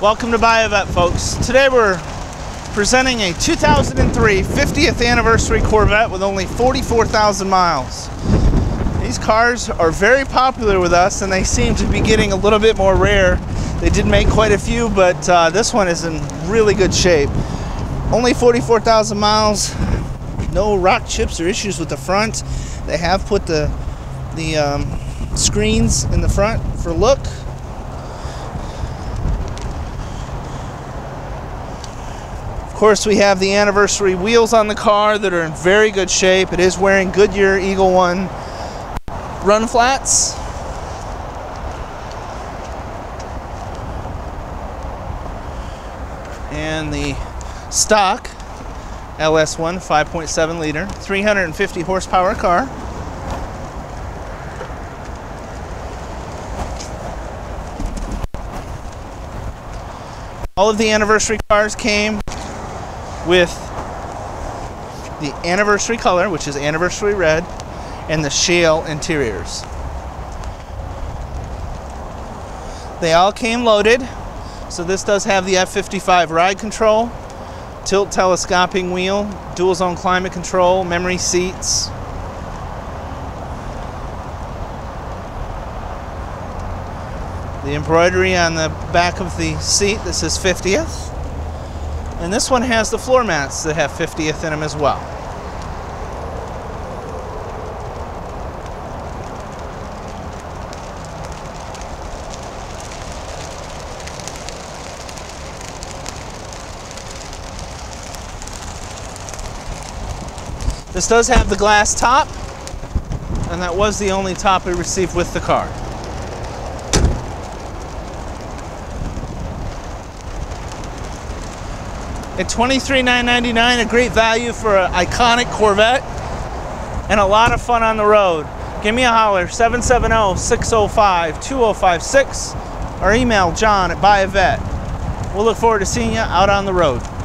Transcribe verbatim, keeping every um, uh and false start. Welcome to Buy A Vet, folks. Today we're presenting a two thousand three fiftieth anniversary Corvette with only forty-four thousand miles. These cars are very popular with us and they seem to be getting a little bit more rare. They did make quite a few, but uh, this one is in really good shape. Only forty-four thousand miles, no rock chips or issues with the front. They have put the, the um, screens in the front for look. Of course, we have the anniversary wheels on the car that are in very good shape. It is wearing Goodyear Eagle One run flats. And the stock L S one five point seven liter, three hundred fifty horsepower car. All of the anniversary cars came with the anniversary color, which is anniversary red, and the shale interiors. They all came loaded, so this does have the F fifty-five ride control, tilt telescoping wheel, dual zone climate control, memory seats. The embroidery on the back of the seat, this is fiftieth. And this one has the floor mats that have fiftieth in them as well. This does have the glass top, and that was the only top we received with the car. At twenty-three thousand nine hundred ninety-nine dollars, a great value for an iconic Corvette and a lot of fun on the road. Give me a holler, seven seven zero, six zero five, two zero five six, or email John at Buy A Vet. We'll look forward to seeing you out on the road.